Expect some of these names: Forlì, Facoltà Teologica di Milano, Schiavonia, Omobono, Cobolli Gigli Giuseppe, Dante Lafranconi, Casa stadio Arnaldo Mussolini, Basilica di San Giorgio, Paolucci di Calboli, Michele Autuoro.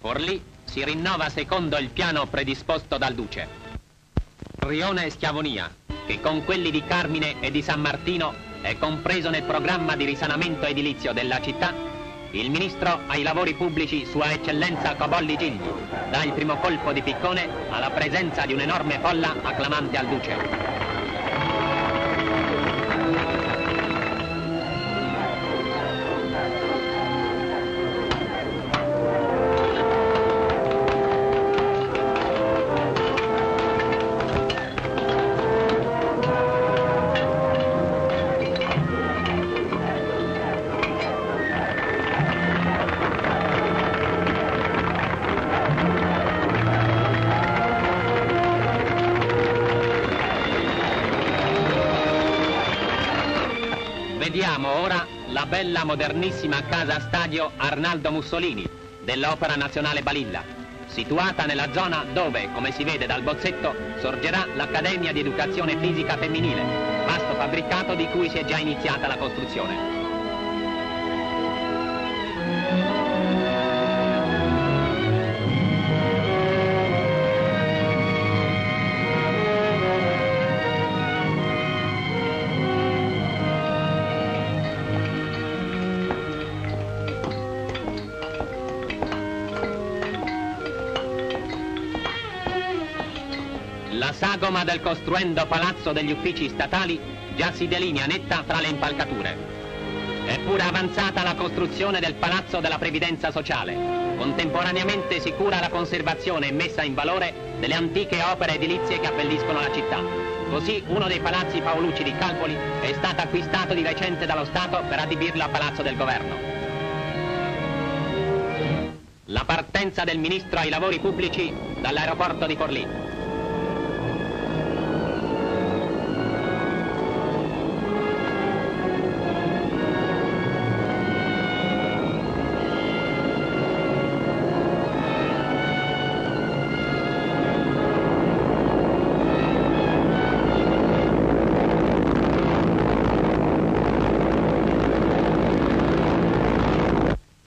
Forlì si rinnova secondo il piano predisposto dal Duce. Rione e Schiavonia, che con quelli di Carmine e di San Martino è compreso nel programma di risanamento edilizio della città, il ministro ai lavori pubblici Sua Eccellenza Cobolli Gigli dà il primo colpo di piccone alla presenza di un'enorme folla acclamante al Duce. Vediamo ora la bella modernissima casa stadio Arnaldo Mussolini dell'Opera Nazionale Balilla, situata nella zona dove, come si vede dal bozzetto, sorgerà l'Accademia di Educazione Fisica Femminile, vasto fabbricato di cui si è già iniziata la costruzione. La sagoma del costruendo palazzo degli uffici statali già si delinea netta tra le impalcature. È pure avanzata la costruzione del palazzo della previdenza sociale, contemporaneamente sicura la conservazione e messa in valore delle antiche opere edilizie che abbelliscono la città. Così uno dei palazzi Paolucci di Calboli è stato acquistato di recente dallo Stato per adibirlo a palazzo del governo. La partenza del ministro ai lavori pubblici dall'aeroporto di Forlì.